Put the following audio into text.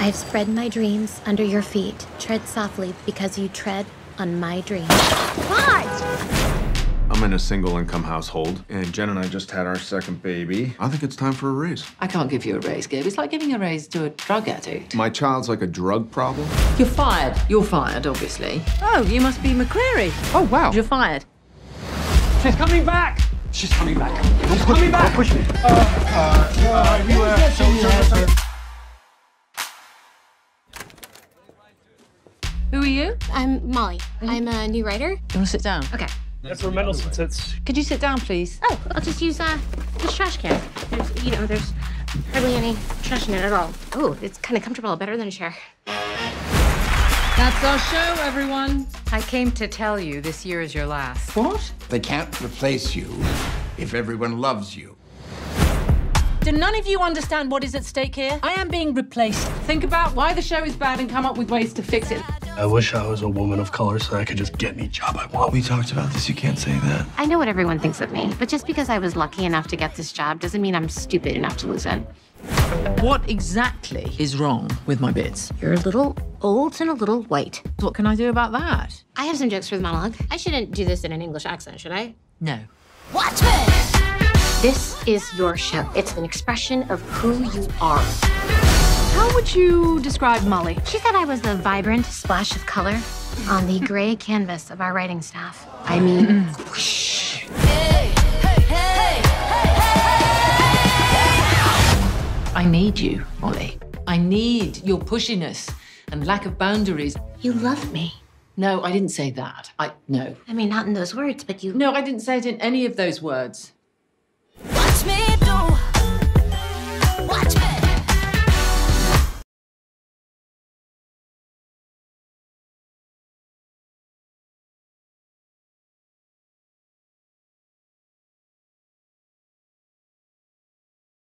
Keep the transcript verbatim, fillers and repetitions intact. I have spread my dreams under your feet. Tread softly because you tread on my dreams. What? I'm in a single-income household, and Jen and I just had our second baby. I think it's time for a raise. I can't give you a raise, Gabe. It's like giving a raise to a drug addict. My child's like a drug problem. You're fired. You're fired, obviously. Oh, you must be McCreary. Oh, wow. You're fired. She's coming back. She's coming back. She's coming back. Don't push me. Uh, uh, uh, you were so, so, so. Who are you? I'm Molly. Mm-hmm. I'm a new writer. You want to sit down? Okay. That's where Mendelsohn sits. Could you sit down, please? Oh, I'll just use uh, this trash can. There's, you know, there's hardly any trash in it at all. Oh, it's kind of comfortable, better than a chair. That's our show, everyone. I came to tell you this year is your last. What? They can't replace you if everyone loves you. Do none of you understand what is at stake here? I am being replaced. Think about why the show is bad and come up with ways to fix it. I wish I was a woman of color so I could just get any job I want. We talked about this. You can't say that. I know what everyone thinks of me, but just because I was lucky enough to get this job doesn't mean I'm stupid enough to lose it. What exactly is wrong with my bits? You're a little old and a little white. What can I do about that? I have some jokes for the monologue. I shouldn't do this in an English accent, should I? No. Watch it! This is your show. It's an expression of who you are. How would you describe Molly? She said I was the vibrant splash of color on the gray canvas of our writing staff. I mean, whoosh. Hey, hey, hey, hey, hey. I need you, Molly. I need your pushiness and lack of boundaries. You love me. No, I didn't say that. I, no. I mean, not in those words, but you... No, I didn't say it in any of those words. Me